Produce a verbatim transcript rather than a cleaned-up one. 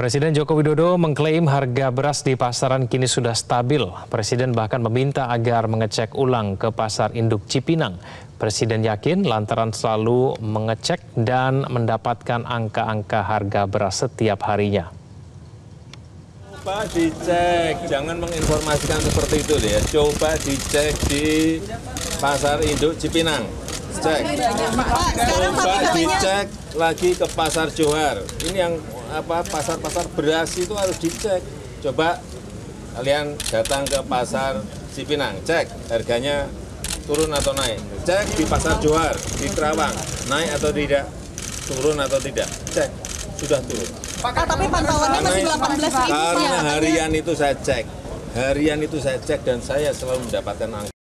Presiden Joko Widodo mengklaim harga beras di pasaran kini sudah stabil. Presiden bahkan meminta agar mengecek ulang ke pasar induk Cipinang. Presiden yakin lantaran selalu mengecek dan mendapatkan angka-angka harga beras setiap harinya. Coba dicek, jangan menginformasikan seperti itu ya. Coba dicek di pasar induk Cipinang. Cek. Coba dicek lagi ke pasar Johar. Ini yang apa pasar-pasar beras itu harus dicek. Coba kalian datang ke pasar Cipinang, cek harganya turun atau naik. Cek di pasar Johar, di Kerawang, naik atau tidak, turun atau tidak. Cek, sudah turun. Pak, tapi pantauannya masih delapan belas ribu. Karena harian itu saya cek, harian itu saya cek dan saya selalu mendapatkan angka.